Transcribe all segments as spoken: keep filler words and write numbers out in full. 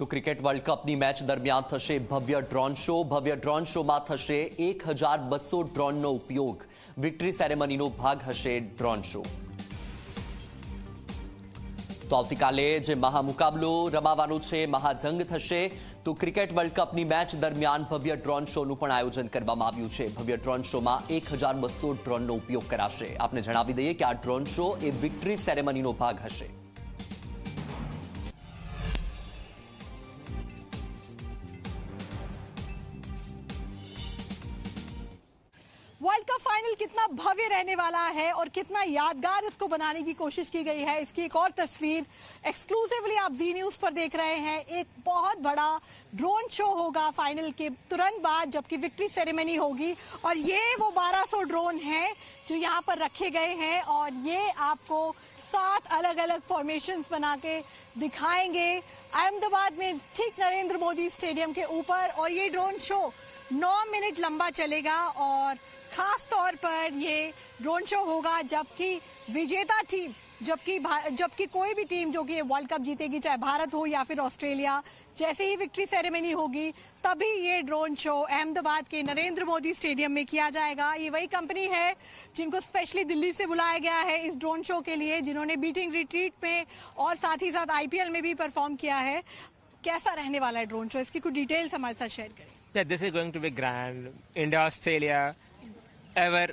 તો cricket world કપની match દરમિયાન થશે ભવ્ય ડ્રોન શો. ભવ્ય ડ્રોન શોમાં થશે એક હજાર બસો ડ્રોનનો ઉપયોગ. વિક્ટરી સેરેમનીનો ભાગ હશે ડ્રોન શો. તો આવતીકાલે જે મહામુકાબલો રમાવાનો છે, મહાજંગ થશે, તો ક્રિકેટ વર્લ્ડ કપની મેચ દરમિયાન ભવ્ય ડ્રોન શોનું પણ આયોજન કરવામાં આવ્યું છે. ભવ્ય ડ્રોન શોમાં એક હજાર બસો ડ્રોનનો ઉપયોગ કરાશે. આપને જણાવી દઈએ કે આ ડ્રોન શો એ વિક્ટરી સેરેમનીનો ભાગ હશે. वर्ल्ड कप फाइनल कितना भव्य रहने वाला है और कितना यादगार इसको बनाने की कोशिश की गई है, इसकी एक और तस्वीर एक्सक्लूसिवली आप जी न्यूज़ पर देख रहे हैं. एक बहुत बड़ा ड्रोन शो होगा फाइनल के तुरंत बाद, जबकि विक्ट्री सेरेमनी होगी. और ये वो बारह सौ ड्रोन हैं जो यहाँ पर रखे गए हैं और ये आपको सात अलग अलग फॉर्मेशंस बना के दिखाएंगे अहमदाबाद में ठीक नरेंद्र मोदी स्टेडियम के ऊपर. और ये ड्रोन शो नौ मिनट लंबा चलेगा और खास तौर पर ये ड्रोन शो होगा जबकि विजेता टीम जबकि जबकि कोई भी टीम जो कि ये वर्ल्ड कप जीतेगी, चाहे भारत हो या फिर ऑस्ट्रेलिया, जैसे ही विक्ट्री सेरेमनी होगी तभी ये ड्रोन शो अहमदाबाद के नरेंद्र मोदी स्टेडियम में किया जाएगा. ये वही कंपनी है जिनको स्पेशली दिल्ली से बुलाया गया है इस ड्रोन शो के लिए, जिन्होंने बीटिंग रिट्रीट में और साथ ही साथ आई पी एल में भी परफॉर्म किया है. कैसा रहने वाला है ड्रोन शो, इसकी कुछ डिटेल्स हमारे साथ शेयर करें. Yeah, this is going to be grand. India Australia ever.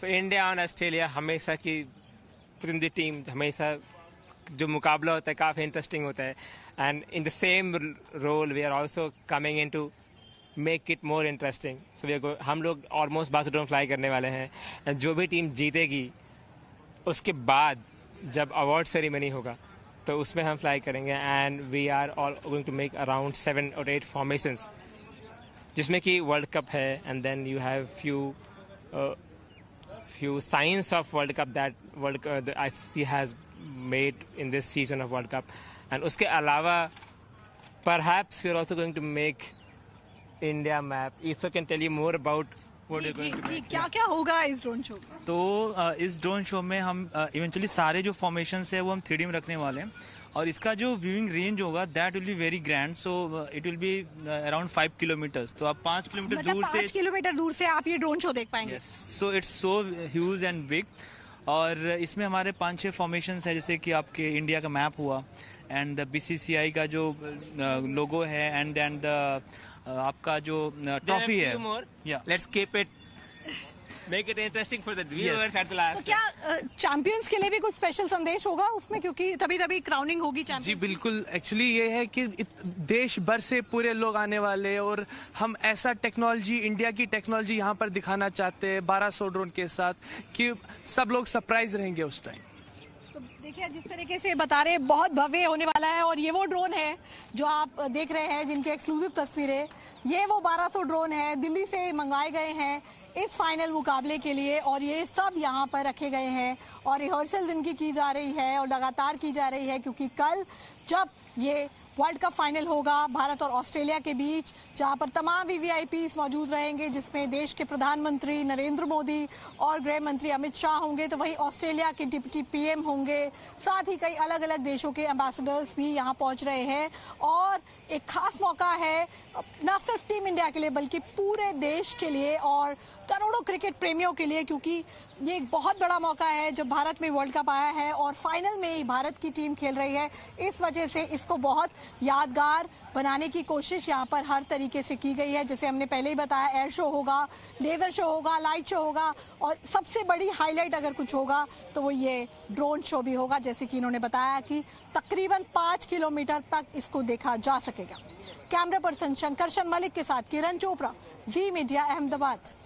So India and Australia हमेशा की प्रतिनिधि टीम, हमेशा जो मुकाबला होता है काफ़ी इंटरेस्टिंग होता है. And in the same role we are also coming in to make it more interesting. So we are going, हम लोग almost बारह सौ ड्रोन फ्लाई करने वाले हैं. And जो भी टीम जीतेगी उसके बाद जब अवार्ड सेरेमनी होगा तो उसमें हम फ्लाई करेंगे. And we are all going to make around seven or eight formations जिसमें कि वर्ल्ड कप है. And then you have few few science of world cup that world ICC has made in this season of world cup. And उसके अलावा perhaps we are also going to make India map. ईसो can tell you more about क्या क्या होगा इस drone show. तो इस drone show में हम इवेंचुअली सारे जो फॉर्मेशंस है वो हम थ्री डी में रखने वाले हैं और इसका जो व्यूइंग रेंज होगा that will be very grand. So it will be around five kilometres. तो आप पाँच किलोमीटर दूर से किलोमीटर दूर से आप ये ड्रोन शो देख पाएंगे. So it's so huge and big. और इसमें हमारे पाँच छः फॉर्मेशंस है जैसे कि आपके इंडिया का मैप हुआ एंड द बीसीसीआई का जो लोगो है एंड एंड द आपका जो ट्रॉफी है. Let's keep it make it interesting for the viewers at the last. क्या चैंपियंस के लिए भी कुछ स्पेशल संदेश होगा उसमें, क्योंकि तभी तभी क्राउनिंग होगी चैंपियंस. जी बिल्कुल. एक्चुअली ये है कि देश भर से पूरे लोग आने वाले और हम ऐसा टेक्नोलॉजी, इंडिया की टेक्नोलॉजी यहाँ पर दिखाना चाहते हैं बारह सौ ड्रोन के साथ कि सब लोग सरप्राइज रहेंगे उस टाइम. देखिए जिस तरीके से बता रहे हैं बहुत भव्य होने वाला है. और ये वो ड्रोन है जो आप देख रहे हैं जिनकी एक्सक्लूसिव तस्वीरें, ये वो बारह सौ ड्रोन है दिल्ली से मंगाए गए हैं इस फाइनल मुकाबले के लिए और ये सब यहाँ पर रखे गए हैं और रिहर्सल इनकी की जा रही है और लगातार की जा रही है क्योंकि कल जब ये वर्ल्ड कप फाइनल होगा भारत और ऑस्ट्रेलिया के बीच, जहाँ पर तमाम वी वी आई पीज़ मौजूद रहेंगे जिसमें देश के प्रधानमंत्री नरेंद्र मोदी और गृह मंत्री अमित शाह होंगे, तो वहीं ऑस्ट्रेलिया के डिप्टी पीएम होंगे, साथ ही कई अलग अलग देशों के एम्बेसडर्स भी यहाँ पहुँच रहे हैं. और एक ख़ास मौका है न सिर्फ टीम इंडिया के लिए बल्कि पूरे देश के लिए और करोड़ों क्रिकेट प्रेमियों के लिए, क्योंकि ये एक बहुत बड़ा मौका है जब भारत में वर्ल्ड कप आया है और फाइनल में ही भारत की टीम खेल रही है. इस वजह से इसको बहुत यादगार बनाने की कोशिश यहाँ पर हर तरीके से की गई है. जैसे हमने पहले ही बताया, एयर शो होगा, लेज़र शो होगा, लाइट शो होगा और सबसे बड़ी हाईलाइट अगर कुछ होगा तो वो ये ड्रोन शो भी होगा, जैसे कि इन्होंने बताया कि तकरीबन पाँच किलोमीटर तक इसको देखा जा सकेगा. कैमरा पर्सन शंकर शर्मा के साथ किरण चोपड़ा, जी मीडिया, अहमदाबाद.